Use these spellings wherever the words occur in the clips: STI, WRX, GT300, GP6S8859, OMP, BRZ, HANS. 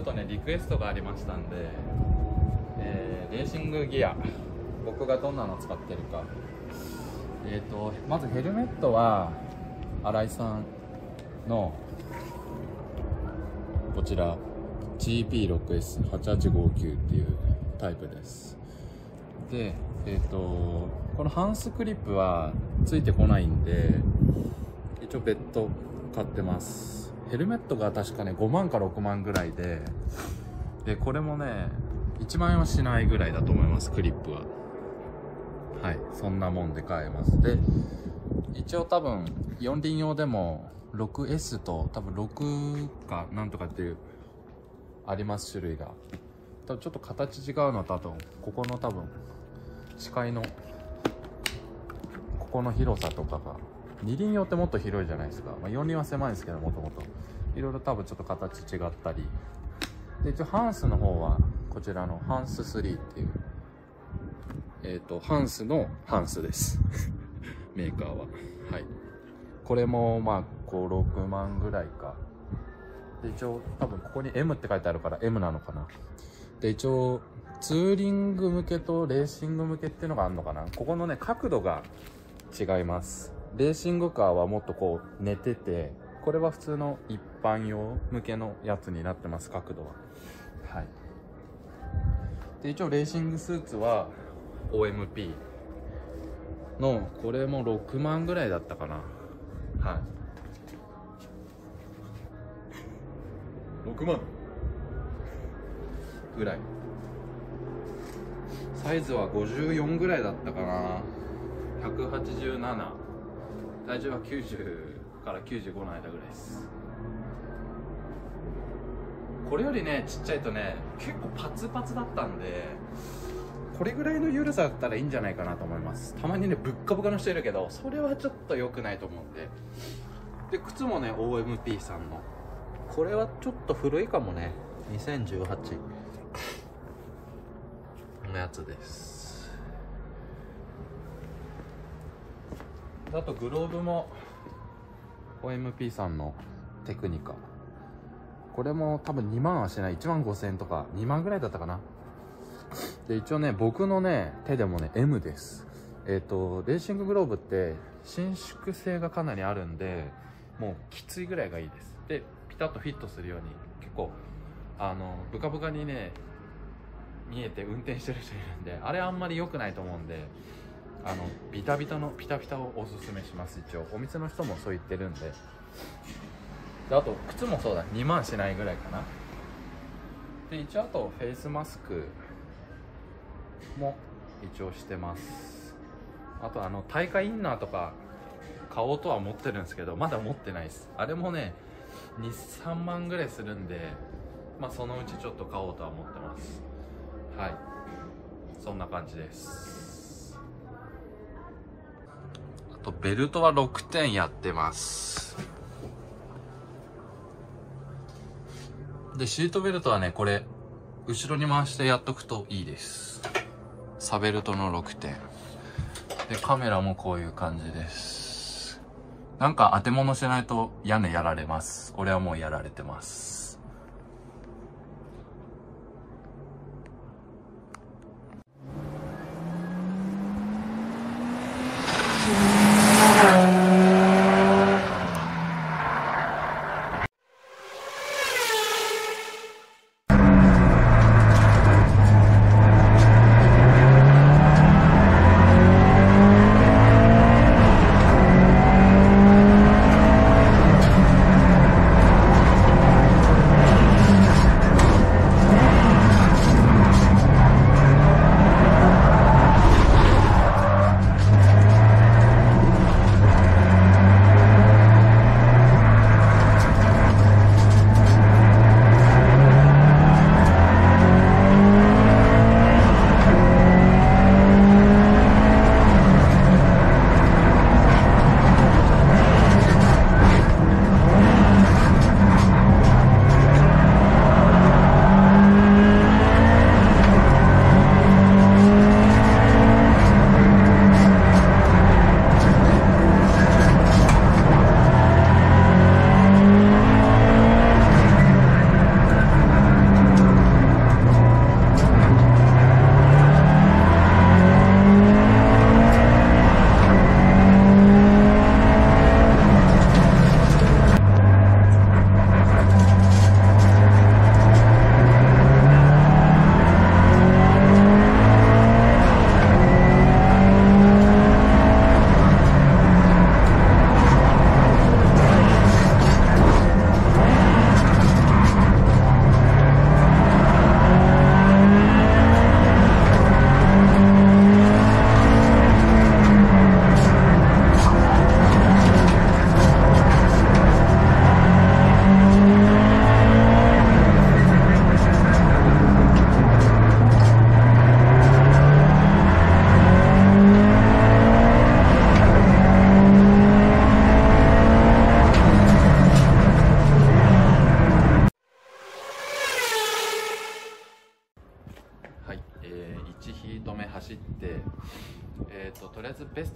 ょっとねリクエストがありましたんで、レーシングギア僕がどんなの使ってるか、まずヘルメットは新井さんのこちら GP6S8859 っていうタイプです。でこのハンスクリップはついてこないんで一応別途買ってます。ヘルメットが確かね5万か6万ぐらいで、これもね1万円はしないぐらいだと思います。クリップははい、そんなもんで買えます。で一応多分4輪用でも 6S と多分6かなんとかっていうあります、種類が。多分ちょっと形違うのと、あとここの多分視界のここの広さとかが、2輪用ってもっと広いじゃないですか、まあ、4輪は狭いんですけど、もともといろいろ多分ちょっと形違ったりで、一応ハンスの方はこちらのハンス3っていうハンスのハンスですメーカーは、はい。これもまあ56万ぐらいかで、一応多分ここに M って書いてあるから M なのかな。で一応ツーリング向けとレーシング向けっていうのがあるのかな。ここのね角度が違います。レーシングカーはもっとこう寝てて、これは普通の一般用向けのやつになってます、角度は。はい。で一応レーシングスーツはOMP のこれも6万ぐらいだったかな、はい6万ぐらい、サイズは54ぐらいだったかな、187、体重は90から95の間ぐらいです。これよりねちっちゃいとね結構パツパツだったんで、これぐらいの緩さだったらいいんじゃないかなと思います。たまにねぶっかぶかの人いるけど、それはちょっと良くないと思うんで。で靴もね OMP さんの、これはちょっと古いかもね、2018のやつです。あとグローブも OMP さんのテクニカ、これも多分2万はしない、1万5000円とか2万ぐらいだったかな。で一応ね僕のね手でもね M です。レーシンググローブって伸縮性がかなりあるんで、もうきついぐらいがいいです。でピタッとフィットするように、結構ブカブカにね見えて運転してる人いるんで、あれあんまり良くないと思うんで、ビタビタのピタピタをおすすめします。一応お店の人もそう言ってるんで。であと靴もそうだ、2万しないぐらいかな。で一応あとフェイスマスクも一応してます。あと耐火インナーとか買おうとは思ってるんですけど、まだ持ってないです。あれもね 2,3 万ぐらいするんで、まあそのうちちょっと買おうとは思ってます。はい、そんな感じです。あとベルトは6点やってます。でシートベルトはねこれ後ろに回してやっとくといいです。サベルトの6点で、カメラもこういう感じです。なんか当て物しないと屋根やられます。俺はもうやられてます。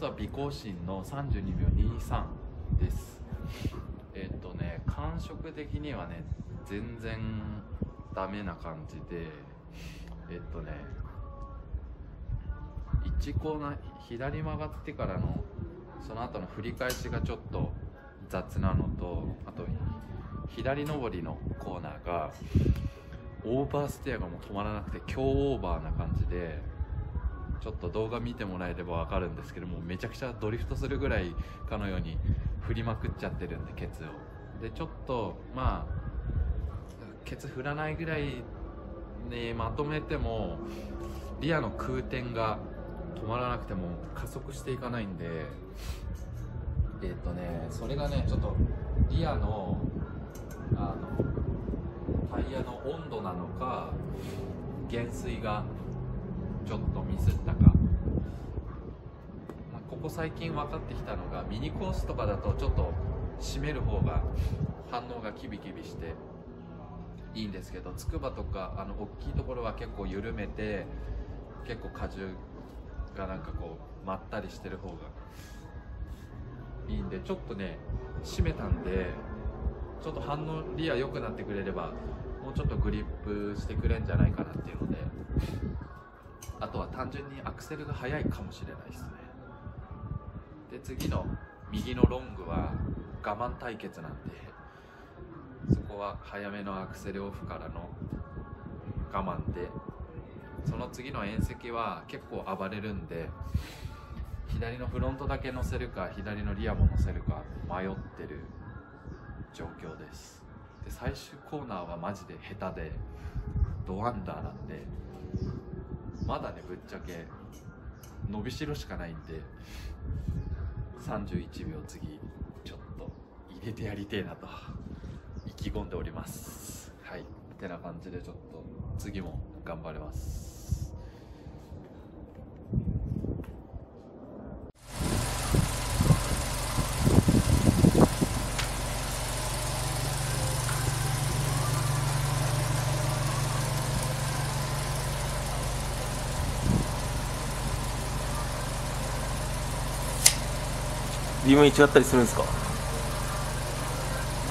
実は微更新の32秒23です。感触的にはね、全然ダメな感じで、1コーナー左曲がってからのその後の振り返しがちょっと雑なのと、あと左上りのコーナーがオーバーステアがもう止まらなくて強オーバーな感じで、ちょっと動画見てもらえれば分かるんですけども、めちゃくちゃドリフトするぐらいかのように振りまくっちゃってるんで、ケツを。でちょっとまあケツ振らないぐらいにまとめてもリアの空転が止まらなくても加速していかないんで、それがねちょっとリアのタイヤの温度なのか減衰がちょっとミスったか、まあ、ここ最近分かってきたのがミニコースとかだとちょっと締める方が反応がキビキビしていいんですけど、筑波とか大きいところは結構緩めて結構荷重がなんかこうまったりしてる方がいいんで、ちょっとね締めたんでちょっと反応リア良くなってくれればもうちょっとグリップしてくれんじゃないかなっていうので、あとは単純にアクセルが速いかもしれないですね。で次の右のロングは我慢対決なんで、そこは早めのアクセルオフからの我慢で、その次の縁石は結構暴れるんで左のフロントだけ乗せるか左のリアも乗せるか迷ってる状況です。で最終コーナーはマジで下手でドアンダーなんで、まだねぶっちゃけ伸びしろしかないんで31秒次ちょっと入れてやりてえなと意気込んでおります。はい、てな感じでちょっと次も頑張れます。微妙に違ったりするんですか？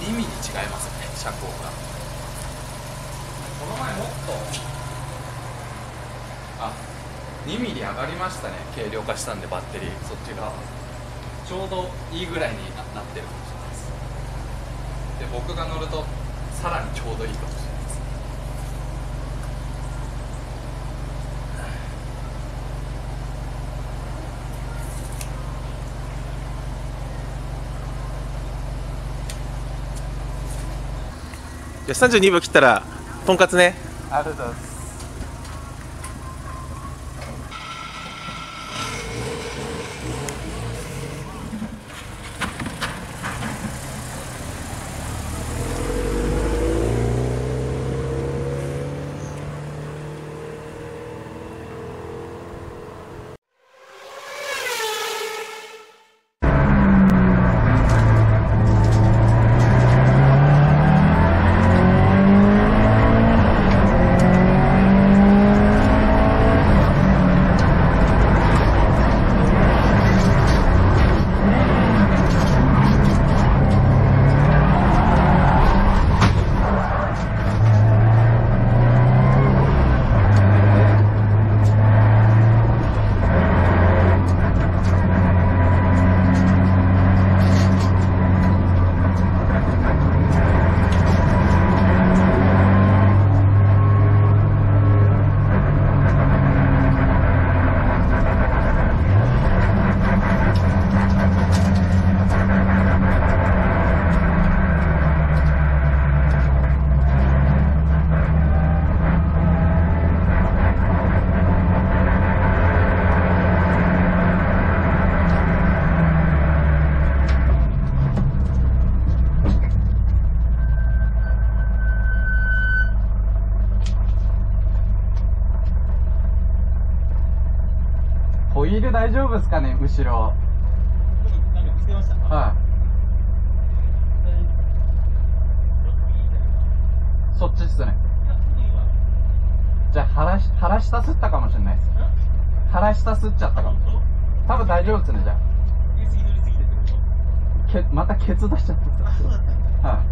微妙に違いますね、車高が。この前もっと2ミリ上がりましたね、軽量化したんでバッテリーそっちがちょうどいいぐらいになってるかもしれないです。で僕が乗るとさらにちょうどいいかもしれない。じゃあ32秒切ったらとんかつね。ありがとうございます。ホイール大丈夫ですかね、後ろ。なんかつけました。はい。そっちっすね。じゃあ腹下すったかもしれないです。腹下すっちゃったかも。多分大丈夫ですね、じゃあ。またケツ出しちゃった。そうだった。はい。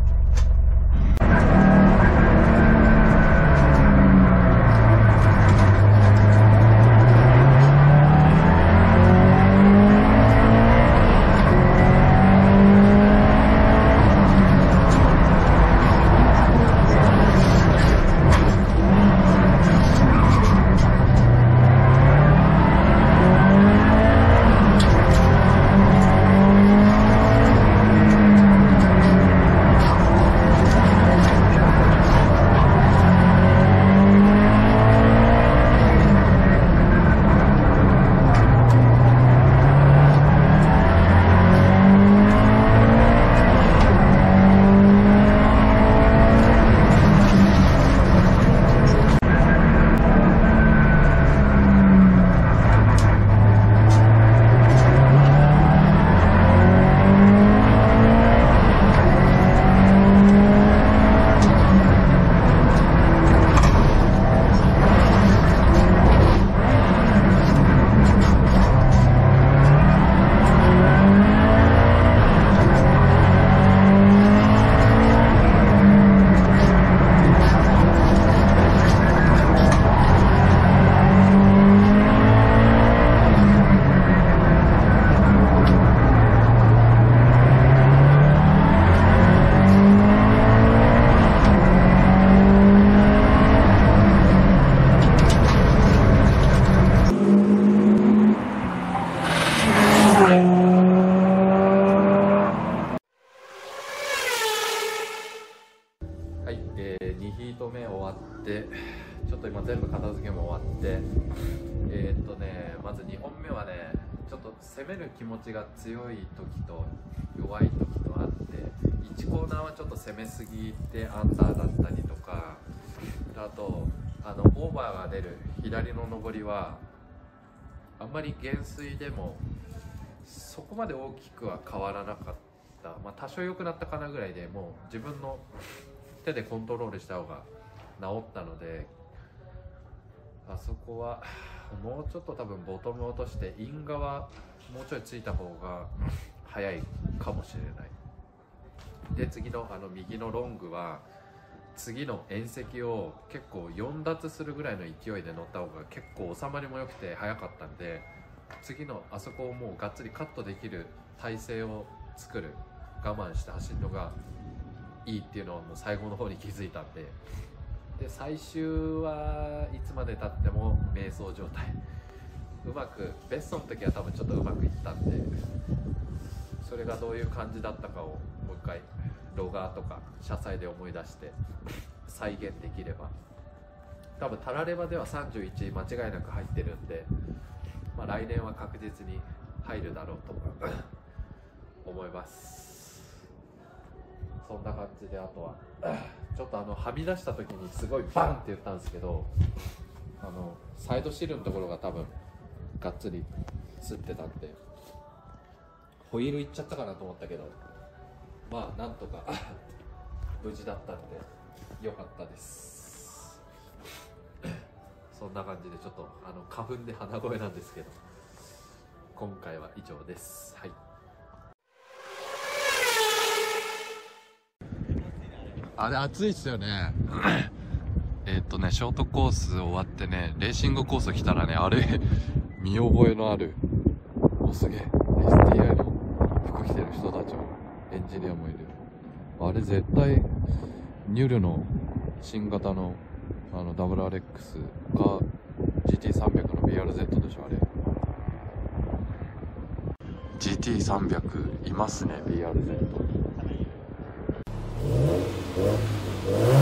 ちょっと今全部片付けも終わって、まず2本目はね、ちょっと攻める気持ちが強い時と弱い時とあって、1コーナーはちょっと攻めすぎてアンダーだったりとか、あとオーバーが出る左の上りはあんまり減衰でもそこまで大きくは変わらなかった、まあ、多少良くなったかなぐらいで、もう自分の手でコントロールした方が治ったので、あそこはもうちょっと多分ボトム落としてイン側もうちょいついた方が早いかもしれない。で次の右のロングは次の縁石を結構4脱するぐらいの勢いで乗った方が結構収まりも良くて早かったんで、次のあそこをもうがっつりカットできる体勢を作る、我慢して走るのがいいっていうのはもう最後の方に気づいたんで。で最終はいつまでたっても迷走状態、うまくベストの時は多分ちょっとうまくいったんで、それがどういう感じだったかをもう一回ロガーとか車載で思い出して再現できれば、多分タラレバでは31間違いなく入ってるんで、まあ、来年は確実に入るだろうと思います。そんな感じで、あとはちょっとはみ出した時にすごいバンって言ったんですけど、サイドシールのところが多分がっつり擦ってたんでホイールいっちゃったかなと思ったけど、まあなんとか無事だったんでよかったです。そんな感じでちょっと花粉で鼻声なんですけど、今回は以上です。はい、あれ暑いっすよね。ショートコース終わってね、レーシングコース来たらね、あれ、見覚えのある、おすげえ、STI の服着てる人たちも、エンジニアもいる。あれ絶対、ニュルの新型の、WRX か、GT300 の BRZ でしょ、あれ。GT300、いますね、BRZ。What?